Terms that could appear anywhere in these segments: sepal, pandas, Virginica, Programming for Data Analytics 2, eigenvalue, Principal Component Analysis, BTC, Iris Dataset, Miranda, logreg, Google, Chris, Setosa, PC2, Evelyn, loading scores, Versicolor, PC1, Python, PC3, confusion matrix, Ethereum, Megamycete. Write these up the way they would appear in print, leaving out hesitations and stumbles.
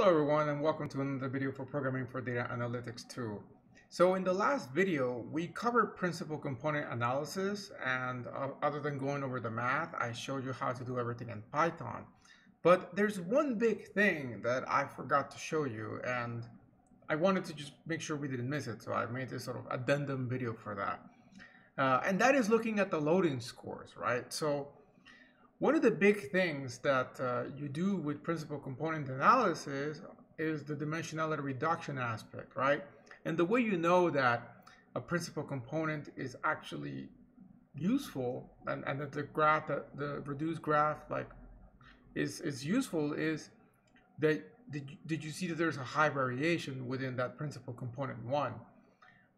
Hello everyone, and welcome to another video for Programming for Data Analytics 2. So in the last video, we covered Principal Component Analysis, and other than going over the math, I showed you how to do everything in Python. But there's one big thing that I forgot to show you, and I wanted to just make sure we didn't miss it, so I made this sort of addendum video for that. And that is looking at the loading scores, right? So one of the big things that you do with Principal Component Analysis is the dimensionality reduction aspect, right? And the way you know that a principal component is actually useful and that the reduced graph like is useful is that did you see that there's a high variation within that principal component one.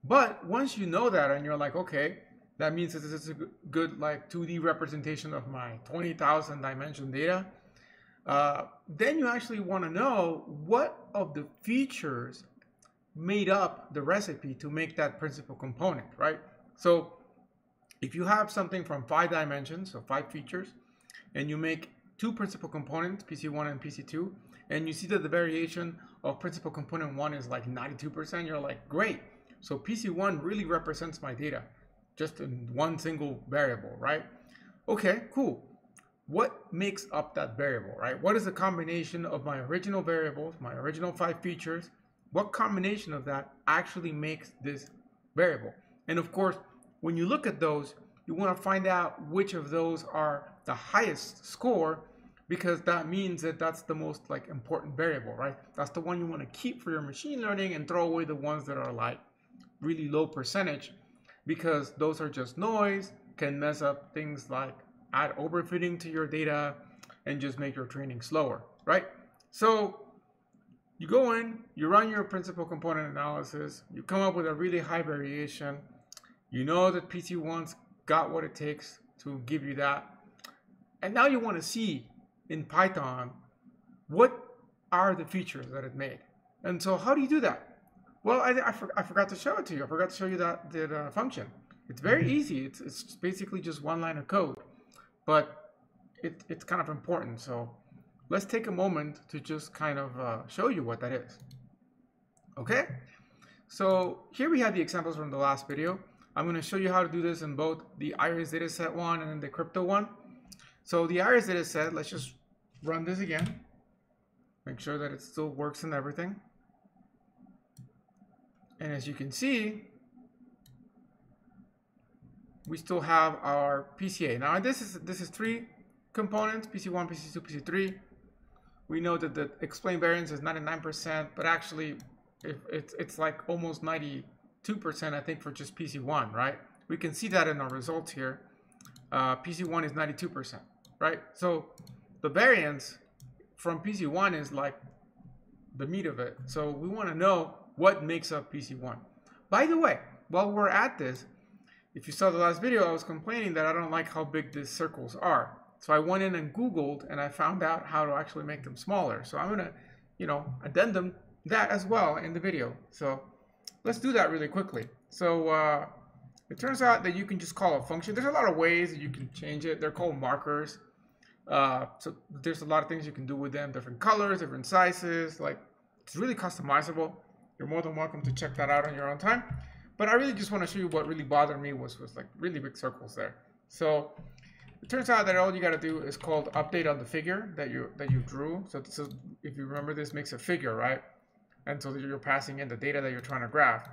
But once you know that and you're like, okay, that means that this is a good like 2D representation of my 20,000 dimension data. Then you actually want to know what of the features made up the recipe to make that principal component, right? So if you have something from 5 dimensions, so 5 features, and you make 2 principal components, PC1 and PC2, and you see that the variation of principal component 1 is like 92%, you're like, great. So PC1 really represents my data, just in one single variable, right? Okay, cool. What makes up that variable, right? What is the combination of my original variables, my original 5 features? What combination of that actually makes this variable? And of course, when you look at those, you want to find out which of those are the highest score, because that means that that's the most like important variable, right? That's the one you want to keep for your machine learning and throw away the ones that are like really low percentage, because those are just noise, can mess up things like add overfitting to your data and just make your training slower, right? So you go in, you run your principal component analysis, you come up with a really high variation, you know that PC1's got what it takes to give you that. And now you want to see in Python, what are the features that it made? And so how do you do that? Well, I forgot to show it to you. I forgot to show you that function. It's very easy. It's basically just one line of code, but it's kind of important. So let's take a moment to just kind of show you what that is. Okay? So here we have the examples from the last video. I'm going to show you how to do this in both the Iris Dataset one and the crypto one. So the Iris Dataset, let's just run this again. Make sure that it still works and everything. And as you can see, we still have our PCA. Now this is 3 components, PC1, PC2, PC3. We know that the explained variance is 99%, but actually it's like almost 92%, I think, for just PC1, right? We can see that in our results here. PC1 is 92%, right? So the variance from PC1 is like the meat of it. So we want to know what makes up PC1. By the way, while we're at this, if you saw the last video, I was complaining that I don't like how big these circles are. So I went in and Googled, and I found out how to actually make them smaller. So I'm going to, addendum that as well in the video. So let's do that really quickly. So it turns out that you can just call a function. There's a lot of ways that you can change it. They're called markers. So there's a lot of things you can do with them, different colors, different sizes. Like, it's really customizable. You're more than welcome to check that out on your own time. But I really just want to show you what really bothered me was like really big circles there. So it turns out that all you got to do is called update on the figure that you drew. So if you remember, this makes a figure, right? And so you're passing in the data that you're trying to graph.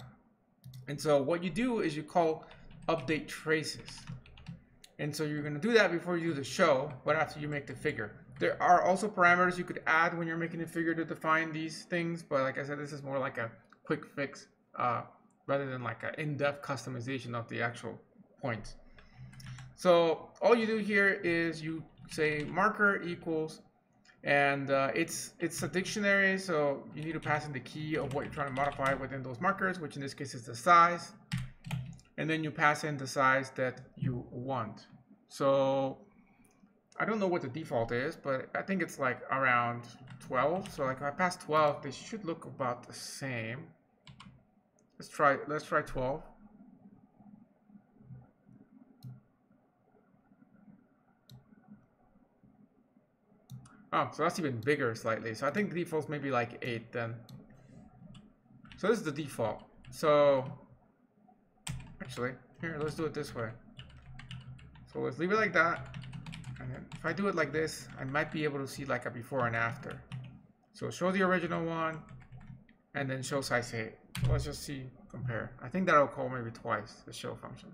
And so what you do is you call update traces. And so you're going to do that before you do the show, but after you make the figure. There are also parameters you could add when you're making a figure to define these things, but like I said, this is more like a quick fix rather than like an in-depth customization of the actual points. So all you do here is you say marker equals, and it's a dictionary, so you need to pass in the key of what you're trying to modify within those markers, which in this case is the size, and then you pass in the size that you want. So I don't know what the default is, but I think it's like around 12. So like if I pass 12, they should look about the same. Let's try 12. Oh, so that's even bigger slightly. So I think the default's maybe like 8 then. So this is the default. So actually, here, let's do it this way. So let's leave it like that. And then if I do it like this, I might be able to see like a before and after. So show the original one and then show size 8. So let's just see, compare. I think that'll call maybe twice the show function.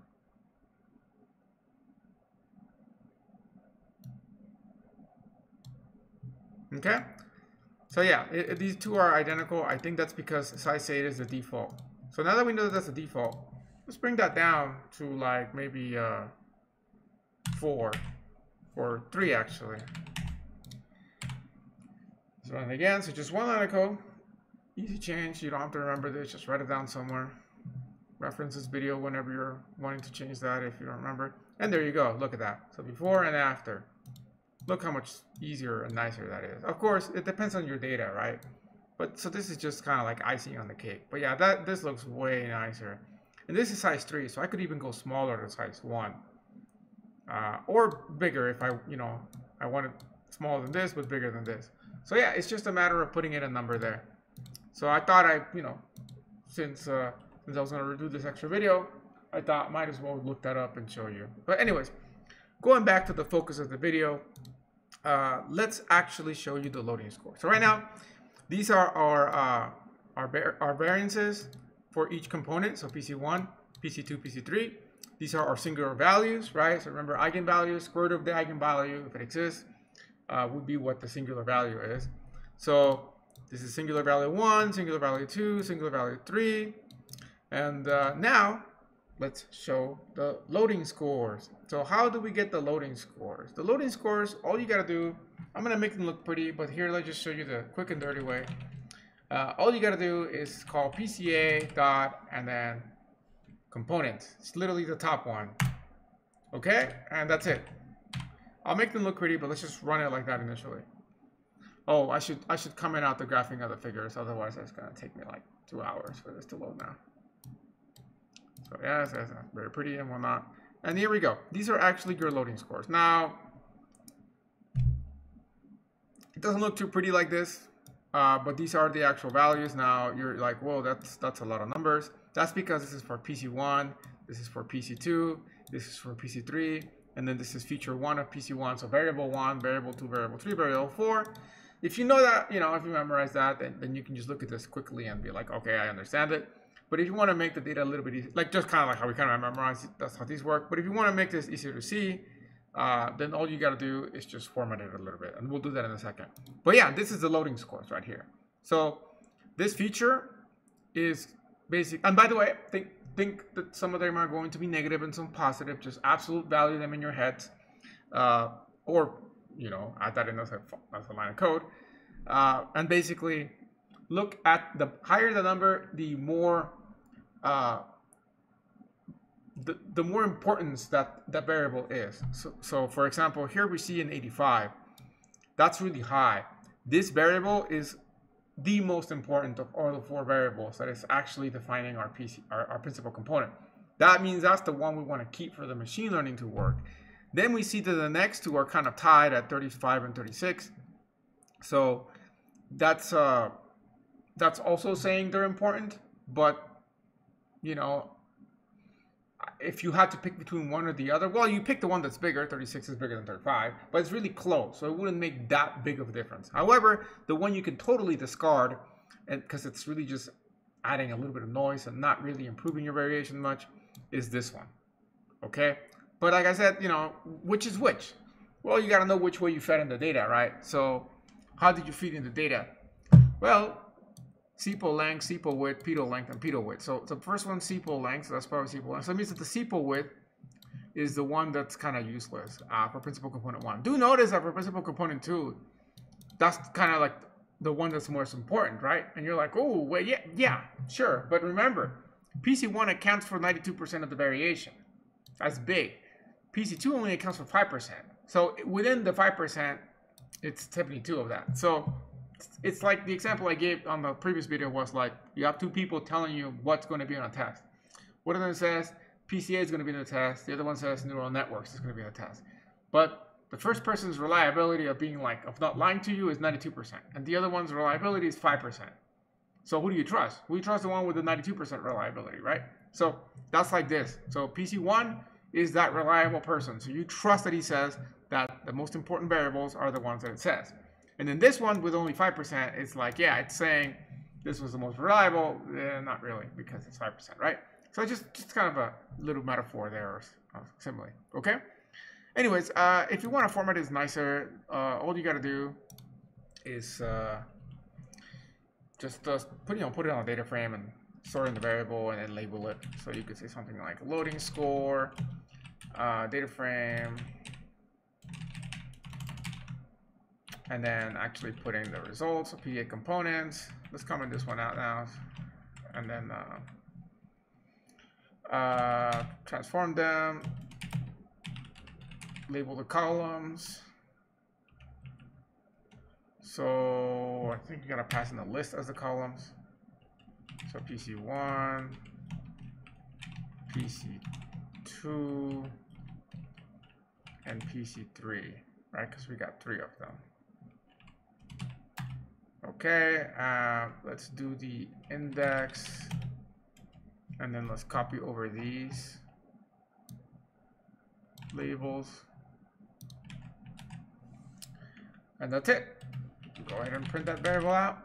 Okay, so yeah, these two are identical. I think that's because size 8 is the default. So now that we know that that's the default, let's bring that down to like maybe 4 or 3 actually. Let's run it again. So just one line of code, easy change. You don't have to remember this. Just write it down somewhere. Reference this video whenever you're wanting to change that if you don't remember. And there you go. Look at that. So before and after. Look how much easier and nicer that is. Of course, it depends on your data, right? But so this is just kind of like icing on the cake. But yeah, this looks way nicer. And this is size 3, so I could even go smaller to size 1. Or bigger if I want it smaller than this, but bigger than this. So yeah, it's just a matter of putting in a number there. So I thought since I was gonna redo this extra video, I thought might as well look that up and show you. But anyways, going back to the focus of the video, let's actually show you the loading score. So right now, these are our variances for each component. So PC1, PC2, PC3. These are our singular values, right? So remember, eigenvalue, square root of the eigenvalue, if it exists, would be what the singular value is. So this is singular value 1, singular value 2, singular value 3. And now, let's show the loading scores. So how do we get the loading scores? The loading scores, all you gotta do, I'm gonna make them look pretty, but here let's just show you the quick and dirty way. All you gotta do is call PCA dot and then components. It's literally the top one. Okay, and that's it. I'll make them look pretty, but let's just run it like that initially. Oh, I should comment out the graphing of the figures, otherwise that's gonna take me like 2 hours for this to load now. So yes, that's very pretty and whatnot. And here we go. These are actually your loading scores. Now, it doesn't look too pretty like this, but these are the actual values. Now you're like, whoa, that's a lot of numbers. That's because this is for PC1, this is for PC2, this is for PC3, and then this is feature 1 of PC1. So variable 1, variable 2, variable 3, variable 4. If you know that, if you memorize that, then you can just look at this quickly and be like, okay, I understand it. But if you want to make the data a little bit easier, like just kind of like how we kind of memorize it, that's how these work. But if you want to make this easier to see, then all you got to do is just format it a little bit. And we'll do that in a second. But yeah, this is the loading scores right here. So this feature is basic. And by the way, think that some of them are going to be negative and some positive. Just absolute value them in your head. Or, add that in as a line of code. And basically, look at the higher the number, the more the more importance that variable is. So for example, here we see an 85. That's really high. This variable is the most important of all the 4 variables that is actually defining our principal component. That means that's the one we want to keep for the machine learning to work. Then we see that the next two are kind of tied at 35 and 36. So that's also saying they're important, but if you had to pick between one or the other, well, you pick the one that's bigger. 36 is bigger than 35, but it's really close, so it wouldn't make that big of a difference. However, the one you can totally discard, and because it's really just adding a little bit of noise and not really improving your variation much, is this one. Okay, but like I said, which is which? Well, you got to know which way you fed in the data, right? So how did you feed in the data? Well, sepal length, sepal width, pedal length, and pedal width. So the first one, sepal length, so that's probably sepal length. So that means that the sepal width is the one that's kind of useless for principal component 1. Do notice that for principal component 2, that's kind of like the one that's most important, right? And you're like, oh, well, yeah, sure. But remember, PC1 accounts for 92% of the variation. That's big. PC2 only accounts for 5%. So within the 5%, it's 72 of that. So it's like the example I gave on the previous video was like, you have two people telling you what's going to be on a test. One of them says PCA is going to be in the test. The other one says neural networks is going to be in the test. But The first person's reliability of being like, of not lying to you is 92%. And the other one's reliability is 5%. So who do you trust? We trust the one with the 92% reliability, right? So that's like this. So PC1 is that reliable person. So you trust that he says that the most important variables are the ones that it says. And then this one with only 5%, it's like, yeah, it's saying this was the most reliable. Not really, because it's 5%, right? So just kind of a little metaphor there, or simile, okay? Anyways, if you want to format it nicer, all you got to do is put it on a data frame and store it in the variable and then label it. So you could say something like loading score, data frame, and then actually put in the results of PDA components. Let's comment this one out now, and then transform them, label the columns. So I think you gotta pass in the list as the columns. So PC1, PC2, and PC3, right? Because we got three of them. Okay, let's do the index, and then let's copy over these labels. And that's it. Go ahead and print that variable out.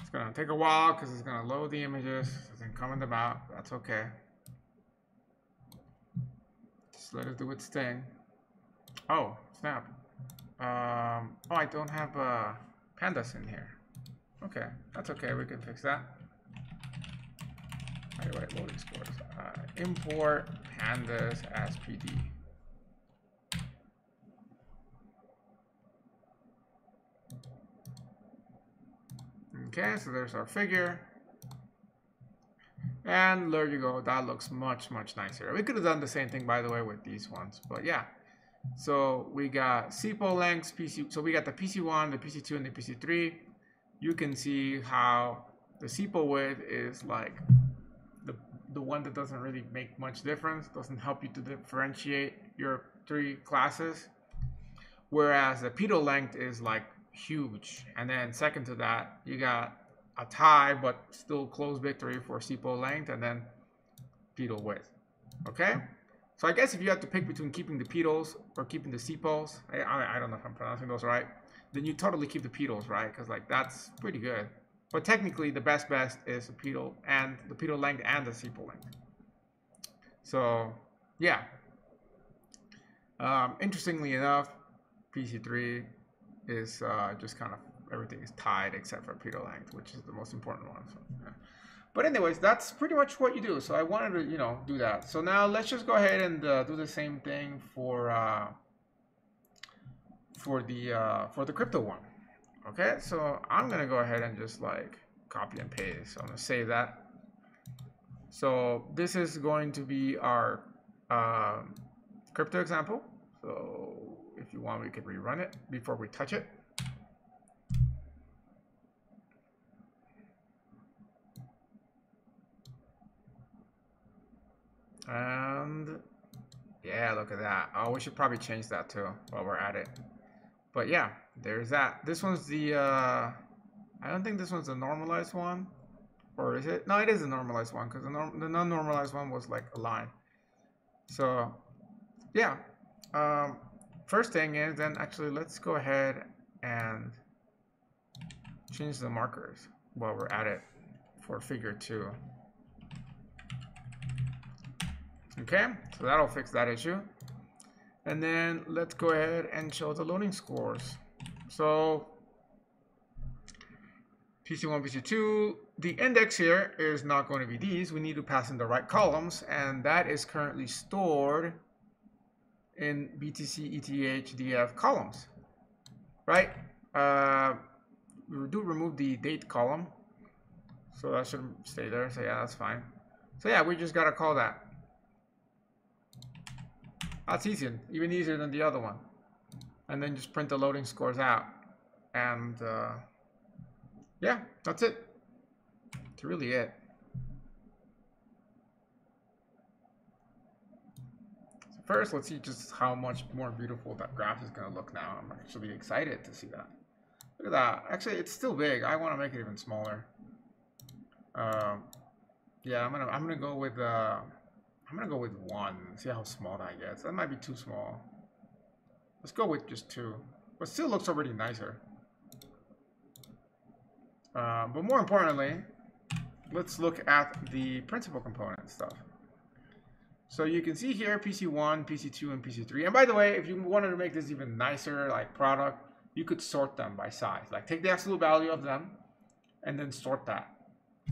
It's gonna take a while because it's gonna load the images. It's gonna comment them out. That's okay. Just let it do its thing. Oh, snap. Oh, I don't have pandas in here. Okay, that's okay. We can fix that. All right, loading scores. Import pandas as PD. Okay, so there's our figure. And there you go. That looks much, much nicer. We could have done the same thing, by the way, with these ones. But yeah. So we got sepal lengths, PC. So we got the PC1, the PC2, and the PC3. You can see how the sepal width is like the one that doesn't really make much difference, doesn't help you to differentiate your three classes. Whereas the pedal length is like huge, and then second to that you got a tie but still close victory for sepal length and then pedal width. Okay, so I guess if you have to pick between keeping the pedals or keeping the sepals, I don't know if I'm pronouncing those right, then you totally keep the pedals, right? Because like that's pretty good, but technically the best is the pedal and the pedal length and the sepal length. So yeah, interestingly enough, PC3 is just kind of everything is tied except for pedal length, which is the most important one. So, yeah. But anyways, that's pretty much what you do. So I wanted to, you know, do that. So now let's just go ahead and do the same thing for the crypto one. Okay, so I'm gonna go ahead and just like copy and paste. So I'm gonna save that. So this is going to be our crypto example. So if you want, we could rerun it before we touch it. And yeah, look at that. Oh, we should probably change that too while we're at it. But yeah, there's that. This one's the, I don't think this one's the normalized one. Or is it? No, it is the normalized one because the non-normalized one was like a line. So yeah. First thing is then actually let's go ahead and change the markers while we're at it for figure 2. Okay, so that'll fix that issue. And then let's go ahead and show the loading scores. So PC1, PC2, the index here is not going to be these. We need to pass in the right columns, and that is currently stored in BTC, ETH, DF columns, right? We do remove the date column, so that should stay there. So yeah, that's fine. So yeah, we just gotta call that. That's easy, even easier than the other one. And then just print the loading scores out, and yeah, that's it. That's really it. First, let's see just how much more beautiful that graph is going to look now. I'm actually excited to see that. Look at that. Actually, it's still big. I want to make it even smaller. Yeah, I'm gonna go with one. See how small that gets. That might be too small. Let's go with just 2. But still looks already nicer. But more importantly, let's look at the principal component stuff. So you can see here PC1, PC2, and PC3. And by the way, if you wanted to make this even nicer, like product, you could sort them by size. Like take the absolute value of them and then sort that.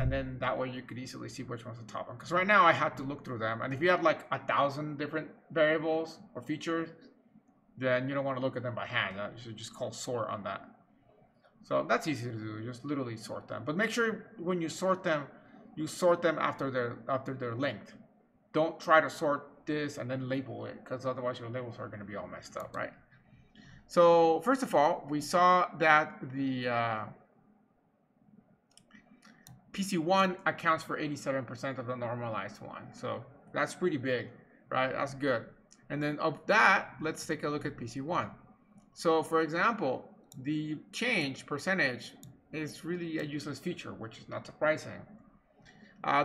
And then that way you could easily see which one's the top one. Because right now I had to look through them. And if you have like 1,000 different variables or features, then you don't want to look at them by hand. You should just call sort on that. So that's easy to do. You just literally sort them. But make sure when you sort them after they're linked. Don't try to sort this and then label it, because otherwise your labels are going to be all messed up, right? So first of all, we saw that the PC1 accounts for 87% of the normalized one. So that's pretty big, right? That's good. And then of that, let's take a look at PC1. So for example, the change percentage is really a useless feature, which is not surprising.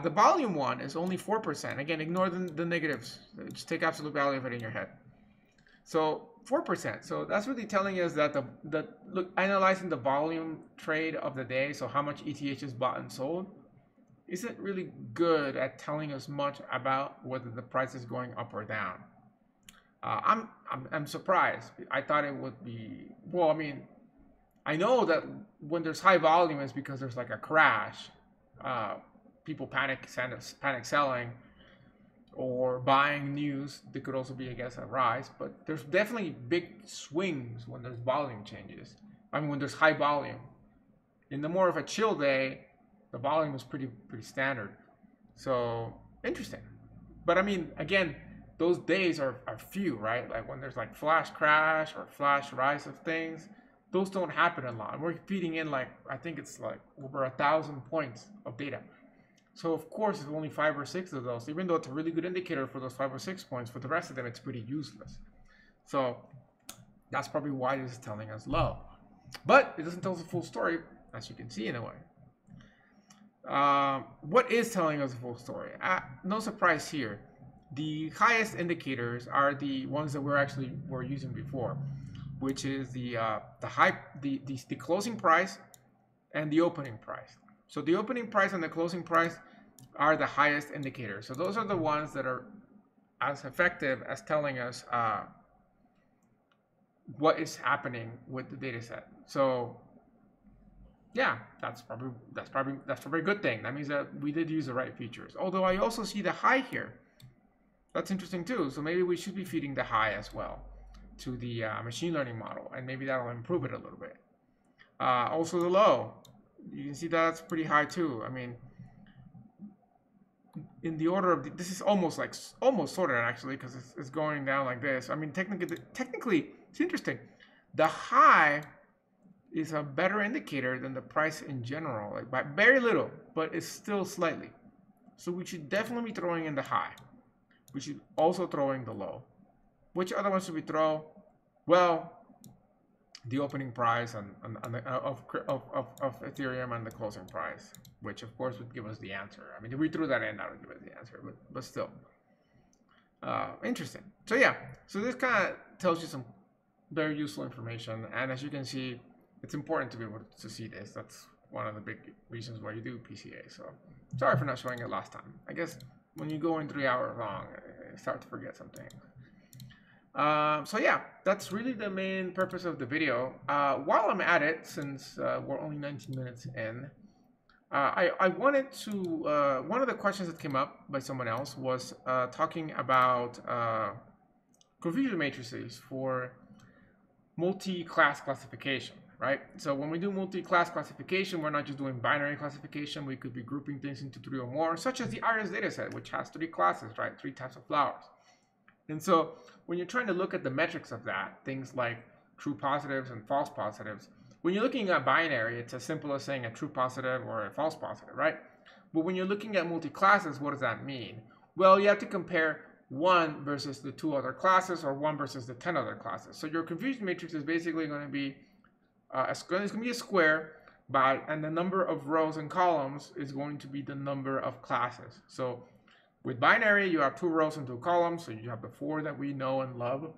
The volume one is only 4%. Again, ignore the negatives. Just take absolute value of it in your head. So 4%. So that's really telling us that analyzing the volume trade of the day, so how much ETH is bought and sold, isn't really good at telling us much about whether the price is going up or down. I'm surprised. I thought it would be, well, I mean, I know that when there's high volume, it's because there's like a crash. People panic selling or buying news. They could also be, I guess, a rise, but there's definitely big swings when there's volume changes. I mean, when there's high volume. In the more of a chill day, the volume is pretty standard. So interesting. But I mean, again, those days are few, right? Like when there's like flash crash or flash rise of things, those don't happen a lot. And we're feeding in like, I think it's like over 1,000 points of data. So of course, it's only 5 or 6 of those. Even though it's a really good indicator for those 5 or 6 points, for the rest of them, it's pretty useless. So that's probably why this is telling us low. But it doesn't tell us the full story, as you can see in a way. What is telling us the full story? No surprise here. The highest indicators are the ones that we're using before, which is the closing price and the opening price. So the opening price and the closing price are the highest indicators. So those are the ones that are as effective as telling us what is happening with the data set. So yeah, that's probably a good thing. That means that we did use the right features. Although I also see the high here. That's interesting too. So maybe we should be feeding the high as well to the machine learning model, and maybe that'll improve it a little bit. Also the low, you can see that's pretty high too. I mean, in the order of this is almost sorted actually, because it's going down like this. I mean, technically it's interesting. The high is a better indicator than the price in general, like by very little, but it's still slightly. So we should definitely be throwing in the high. We should also throw in the low. Which other ones should we throw? Well, the opening price of Ethereum and the closing price, which of course would give us the answer. I mean, if we threw that in, that would give us the answer, but still. Interesting. So yeah, so this kind of tells you some very useful information. And as you can see, it's important to be able to see this. That's one of the big reasons why you do PCA. So sorry for not showing it last time. I guess when you go in 3 hours long, you start to forget something. So yeah, that's really the main purpose of the video. While I'm at it, since we're only 19 minutes in, I wanted to, one of the questions that came up by someone else was talking about confusion matrices for multi-class classification, right? So when we do multi-class classification, we're not just doing binary classification. We could be grouping things into 3 or more, such as the Iris dataset, which has 3 classes, right? 3 types of flowers. And so when you're trying to look at the metrics of that, things like true positives and false positives, when you're looking at binary, it's as simple as saying a true positive or a false positive, right? But when you're looking at multi-classes, what does that mean? Well, you have to compare 1 versus the 2 other classes, or 1 versus the 10 other classes. So your confusion matrix is basically going to be a square, and the number of rows and columns is going to be the number of classes. So with binary, you have 2 rows and 2 columns, so you have the 4 that we know and love.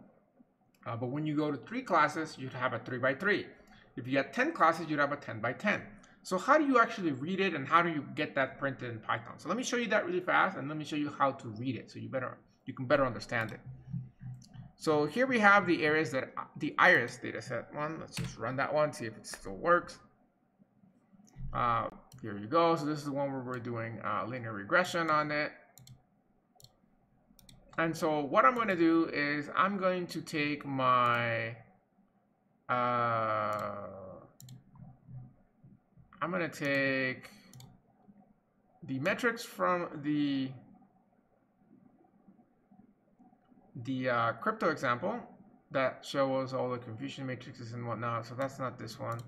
But when you go to 3 classes, you'd have a 3 by 3. If you had 10 classes, you'd have a 10 by 10. So how do you actually read it, and how do you get that printed in Python? So let me show you that really fast, and let me show you how to read it so you can better understand it. So here we have the areas that the Iris dataset one. Let's just run that one, see if it still works. Here you go. So this is the one where we're doing linear regression on it. And so what I'm going to do is I'm going to take my I'm going to take the metrics from the crypto example that shows all the confusion matrices and whatnot. So that's not this one.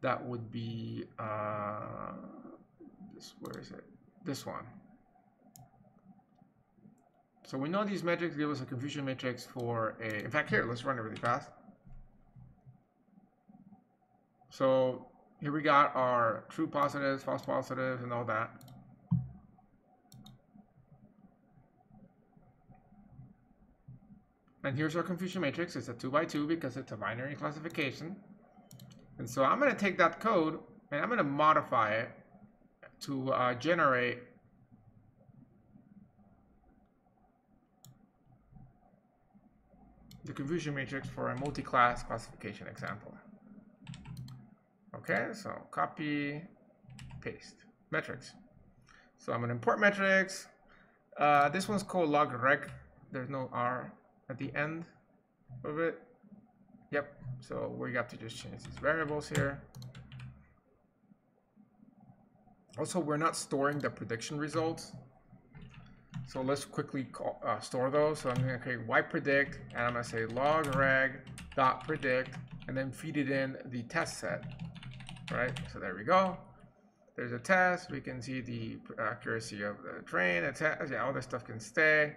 That would be this. Where is it? This one. So we know these metrics give us a confusion matrix for a. In fact, here, let's run it really fast. So here we got our true positives, false positives, and all that. And here's our confusion matrix. It's a 2 by 2 because it's a binary classification. And so I'm going to take that code and I'm going to modify it to generate the confusion matrix for a multi-class classification example. Okay, so copy, paste, metrics. So I'm going to import metrics. This one's called logreg. There's no R at the end of it. Yep, so we got to just change these variables here. Also, we're not storing the prediction results. So let's quickly store those. So I'm going to create y predict, and I'm going to say logreg.predict, and then feed it in the test set. Right, so there we go. There's a test. We can see the accuracy of the train. Yeah, all this stuff can stay.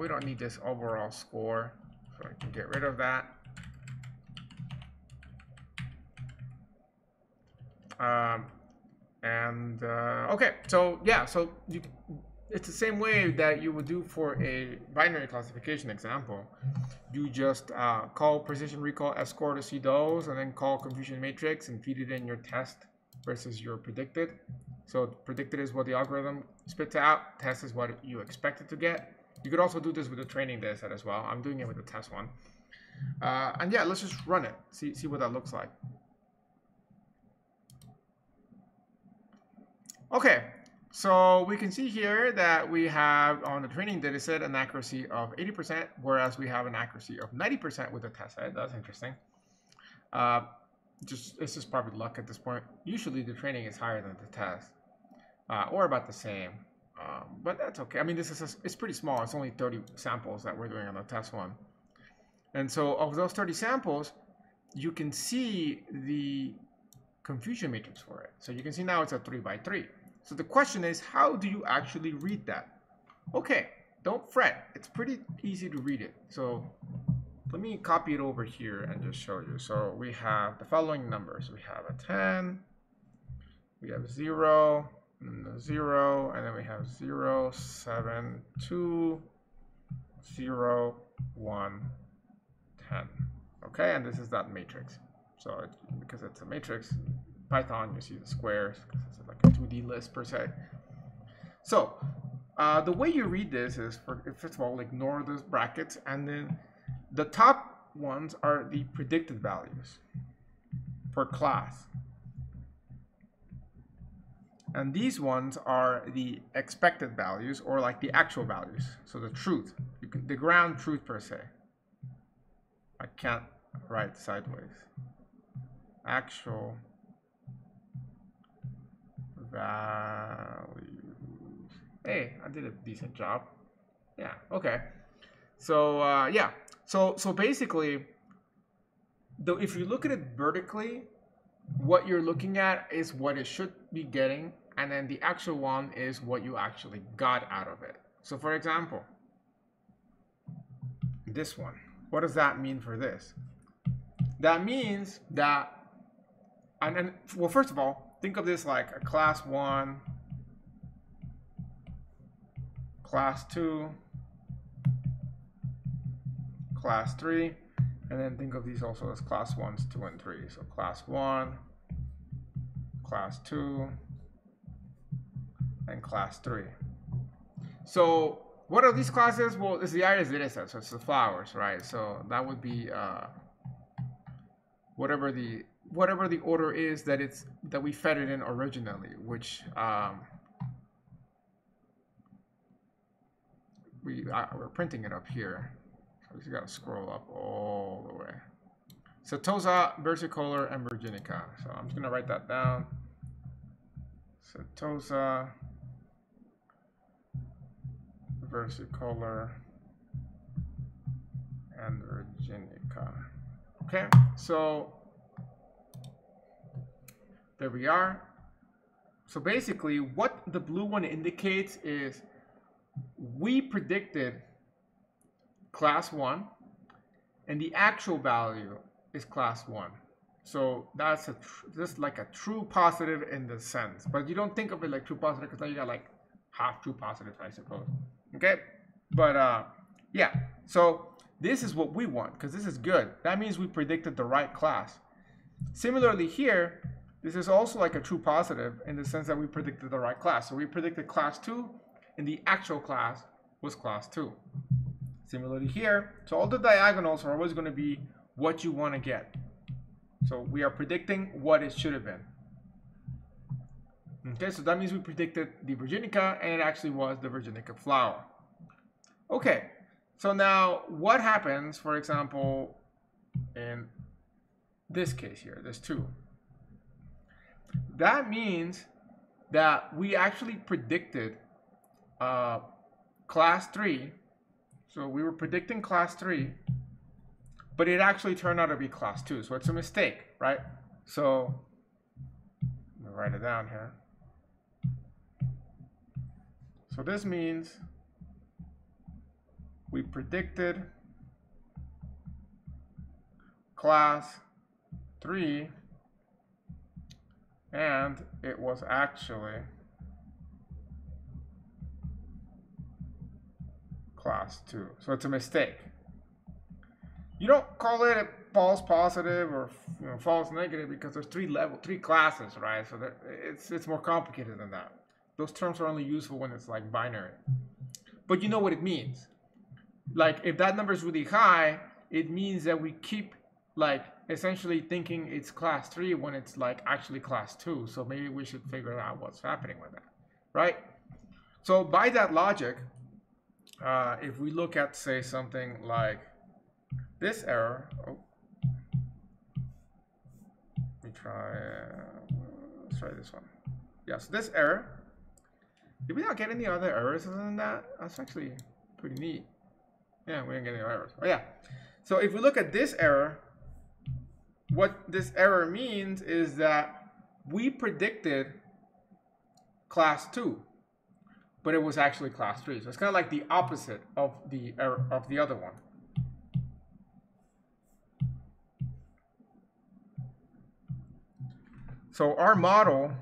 We don't need this overall score, so I can get rid of that. Okay, so yeah, so it's the same way that you would do for a binary classification example. You just call precision recall s-score to see those, and then call confusion matrix and feed it in your test versus your predicted. So predicted is what the algorithm spits out, test is what you expect it to get. You could also do this with the training data set as well. I'm doing it with the test one. And yeah, let's just run it, see what that looks like. Okay, so we can see here that we have on the training data set an accuracy of 80%, whereas we have an accuracy of 90% with the test set. That's interesting. It's just probably luck at this point. Usually the training is higher than the test, or about the same, but that's okay. I mean, this is it's pretty small. It's only 30 samples that we're doing on the test one. And so of those 30 samples, you can see the confusion matrix for it. So you can see now it's a 3 by 3. So the question is, how do you actually read that? Okay, don't fret. It's pretty easy to read it. So let me copy it over here and just show you. So we have the following numbers. We have a 10, we have 0, and a 0, and then we have 0, 7, 2, 0, 1, 10. Okay, and this is that matrix. So because it's a matrix, Python, you see the squares, because it's like a 2D list per se. So the way you read this is, first of all, ignore those brackets, and then the top ones are the predicted values per class. And these ones are the expected values, or like the actual values, so the truth, the ground truth per se. I can't write sideways. Actual values. Hey, I did a decent job. Yeah, okay. So yeah, so basically, though, if you look at it vertically, what you're looking at is what it should be getting, and then the actual one is what you actually got out of it. So for example, this one, what does that mean for this? That means that, well, first of all, think of this like a class 1, class 2, class 3, and then think of these also as class 1s, 2, and 3. So class 1, class 2, and class 3. So what are these classes? Well, it's the Iris Dataset, so it's the flowers, right? So that would be whatever the order is that we fed it in originally, which we're printing it up here. We just gotta scroll up all the way. Setosa, Versicolor, and Virginica. So I'm just gonna write that down. Setosa, Versicolor, and Virginica. Okay, so there we are. So basically what the blue one indicates is we predicted class 1 and the actual value is class 1. So that's just like a true positive in the sense, but you don't think of it like true positive because now you got like half true positive, I suppose. Okay, but yeah, so this is what we want because this is good. That means we predicted the right class. Similarly here, this is also like a true positive in the sense that we predicted the right class. So we predicted class 2 and the actual class was class 2. Similarly here, so all the diagonals are always going to be what you want to get. So we are predicting what it should have been. Okay, so that means we predicted the Virginica and it actually was the Virginica flower. Okay, so now what happens, for example, in this case here, there's 2. That means that we actually predicted class 3. So we were predicting class 3, but it actually turned out to be class 2. So it's a mistake, right? So let me write it down here. So this means we predicted class 3 and it was actually class 2. So it's a mistake. You don't call it a false positive or false negative because there's three classes, right? So it's more complicated than that. Those terms are only useful when it's like binary. But you know what it means. Like if that number is really high, it means that we keep like essentially thinking it's class 3 when it's like actually class 2. So maybe we should figure out what's happening with that, right? So by that logic, if we look at say something like this error, oh, let's try this one. Yeah, so this error, did we not get any other errors other than that? That's actually pretty neat. Yeah, we didn't get any errors. Oh yeah. So if we look at this error, what this error means is that we predicted class 2, but it was actually class 3. So it's kind of like the opposite of the error of the other one. So our model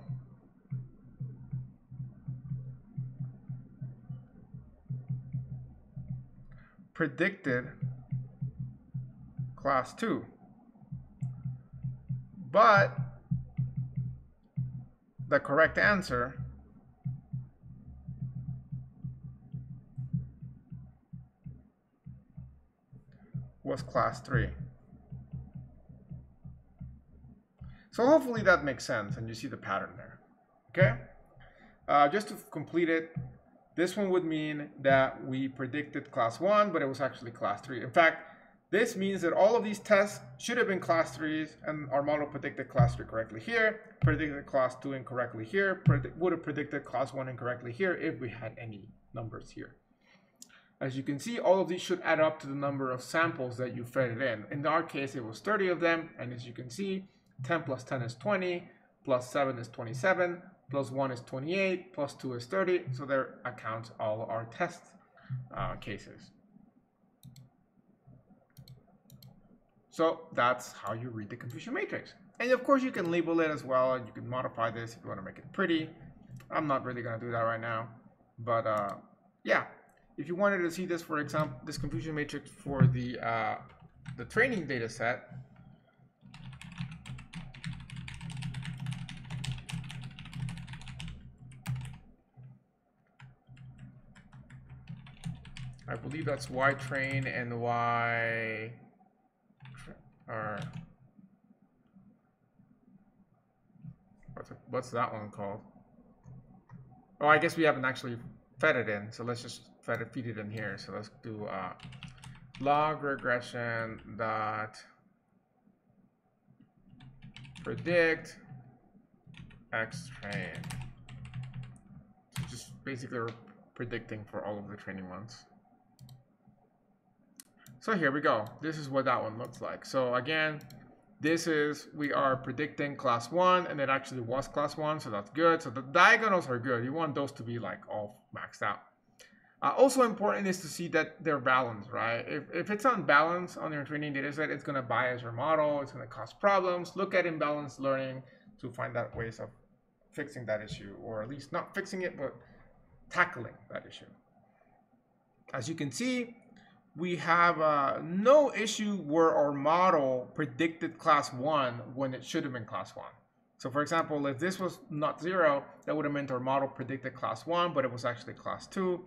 predicted class 2, but the correct answer was class 3. So hopefully that makes sense and you see the pattern there. Okay, just to complete it, this one would mean that we predicted class 1, but it was actually class 3. In fact, this means that all of these tests should have been class 3s, and our model predicted class 3 correctly here, predicted class 2 incorrectly here, would have predicted class 1 incorrectly here if we had any numbers here. As you can see, all of these should add up to the number of samples that you fed it in. In our case, it was 30 of them, and as you can see, 10 plus 10 is 20, plus 7 is 27, plus 1 is 28, plus 2 is 30, so there accounts all our test cases. So that's how you read the confusion matrix. And of course you can label it as well, and you can modify this if you want to make it pretty. I'm not really going to do that right now, but yeah, if you wanted to see this, for example, this confusion matrix for the training data set, I believe that's Y train and Y or what's that one called? Oh, I guess we haven't actually fed it in, so let's just feed it in here. So let's do log regression dot predict X train. So just basically we're predicting for all of the training ones. So here we go. This is what that one looks like. So again, this is, we are predicting class 1, and it actually was class 1, so that's good. So the diagonals are good. You want those to be like all maxed out. Also important is to see that they're balanced, right? If it's unbalanced on your training data set, it's going to bias your model. It's going to cause problems. Look at imbalanced learning to find out ways of fixing that issue, or at least not fixing it, but tackling that issue. As you can see, we have no issue where our model predicted class 1 when it should have been class 1. So for example, if this was not 0, that would have meant our model predicted class 1, but it was actually class 2.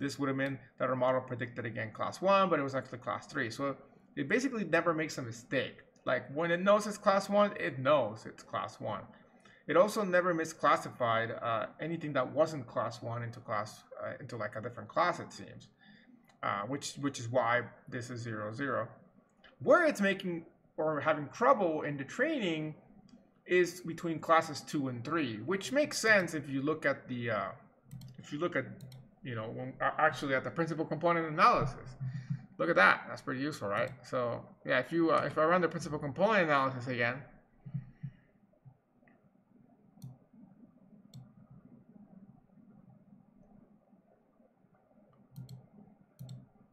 This would have meant that our model predicted again class 1, but it was actually class 3. So it basically never makes a mistake. Like when it knows it's class 1, it knows it's class 1. It also never misclassified anything that wasn't class 1 into class into like a different class, it seems. Which is why this is 0, 0. Where it's making or having trouble in the training is between classes 2 and 3, which makes sense if you look at the if you look at, you know, actually at the principal component analysis. Look at that. That's pretty useful, right? So yeah, if you if I run the principal component analysis again.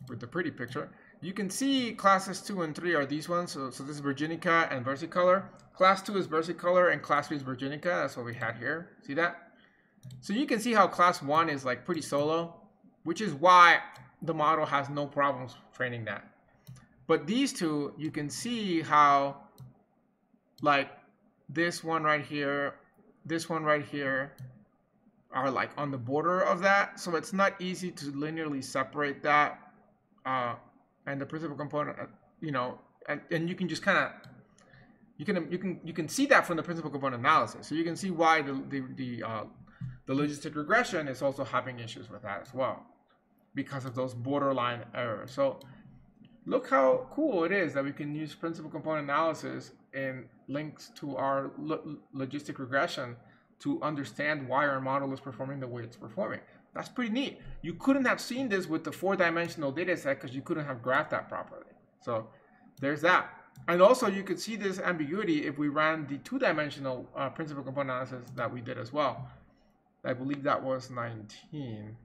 With the pretty picture, you can see classes 2 and 3 are these ones. So this is Virginica and Versicolor. Class 2 is Versicolor and class 3 is Virginica. That's what we had here. See that? So you can see how class 1 is like pretty solo, which is why the model has no problems training that. But these two, you can see how, like this one right here, are like on the border of that. So it's not easy to linearly separate that. And the principal component, you know, and you can just kind of, you can see that from the principal component analysis. So you can see why the logistic regression is also having issues with that as well, because of those borderline errors. So look how cool it is that we can use principal component analysis and links to our logistic regression to understand why our model is performing the way it's performing. That's pretty neat. You couldn't have seen this with the 4-dimensional data set because you couldn't have graphed that properly. So there's that. And also you could see this ambiguity if we ran the 2-dimensional principal component analysis that we did as well. I believe that was 19.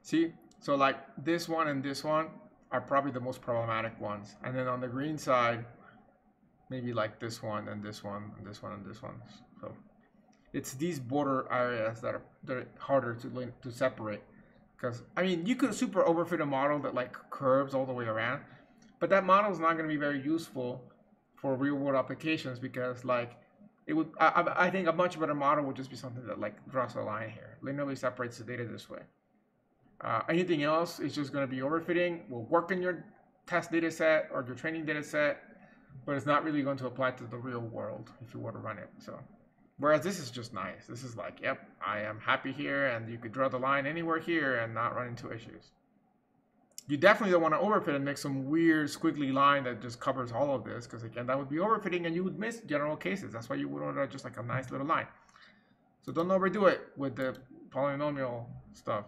See, so like this one are probably the most problematic ones. And then on the green side, maybe like this one and this one and this one and this one. So it's these border areas that are harder to separate. Because, I mean, you could super overfit a model that like curves all the way around, but that model is not going to be very useful for real world applications, because like it would, I think a much better model would just be something that like draws a line here, linearly separates the data this way. Anything else is just going to be overfitting. Will work in your test data set or your training data set, but it's not really going to apply to the real world if you were to run it. So, whereas this is just nice. This is like, yep, I am happy here, and you could draw the line anywhere here and not run into issues. You definitely don't want to overfit and make some weird squiggly line that just covers all of this, because again, that would be overfitting and you would miss general cases. That's why you would order just like a nice little line. So don't overdo it with the polynomial stuff.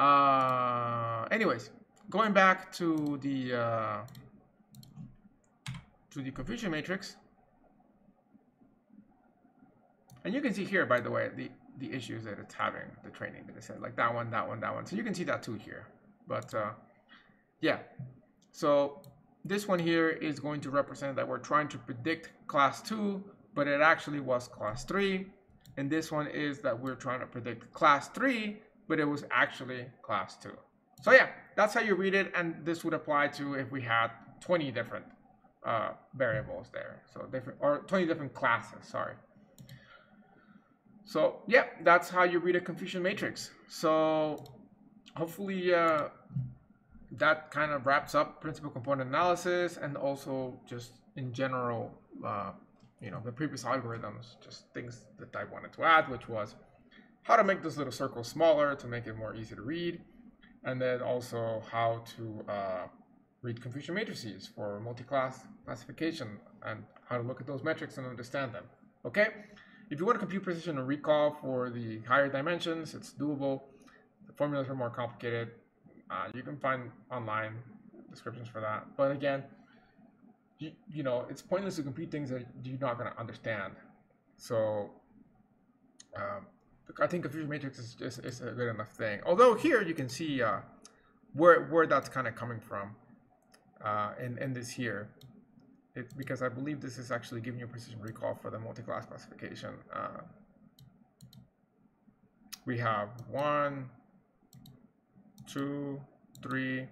Anyways, going back to the confusion matrix, and you can see here, by the way, the issues that it's having, the training that I said, like that one, that one, that one. So you can see that too here. But yeah, so this one here is going to represent that we're trying to predict class 2, but it actually was class 3. And this one is that we're trying to predict class 3, but it was actually class 2. So yeah, that's how you read it. And this would apply to if we had 20 different variables there. So different, or 20 different classes, sorry. So yeah, that's how you read a confusion matrix. So hopefully that kind of wraps up principal component analysis, and also just in general, you know, the previous algorithms, just things that I wanted to add, which was how to make this little circle smaller to make it more easy to read, and then also how to read confusion matrices for multi-class classification and how to look at those metrics and understand them. Okay. If you want to compute precision and recall for the higher dimensions, it's doable. The formulas are more complicated. You can find online descriptions for that. But again, you know, it's pointless to compute things that you're not going to understand. So I think confusion matrix is a good enough thing. Although here you can see where that's kind of coming from in this here. It's because I believe this is actually giving you precision recall for the multi-class classification. We have 1, 2, 3,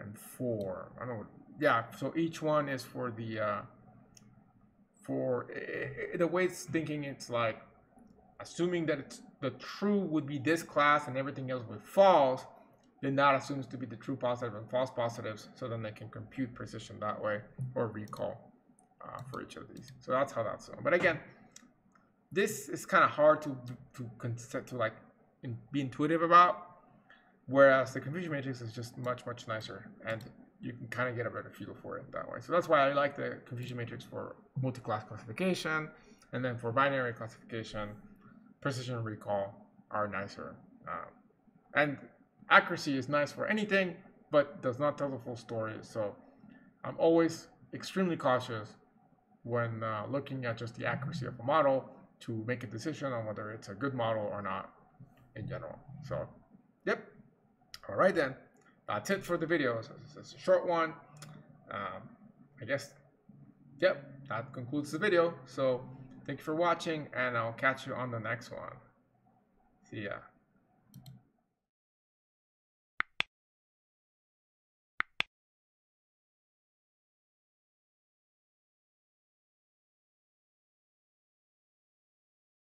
and 4. I don't know. Yeah. So each one is for the the way it's thinking. It's like assuming that it's the true would be this class and everything else would be false. Then that assumes to be the true positive and false positives, so then they can compute precision that way, or recall for each of these. So that's how that's done. But again, this is kind of hard to like be intuitive about, whereas the confusion matrix is just much nicer, and you can kind of get a better feel for it that way. So that's why I like the confusion matrix for multi-class classification, and then for binary classification, precision and recall are nicer, and accuracy is nice for anything, but does not tell the full story. So I'm always extremely cautious when looking at just the accuracy of a model to make a decision on whether it's a good model or not in general. So, yep. All right, then. That's it for the video. So this is a short one. I guess, yep, that concludes the video. So thank you for watching, and I'll catch you on the next one. See ya.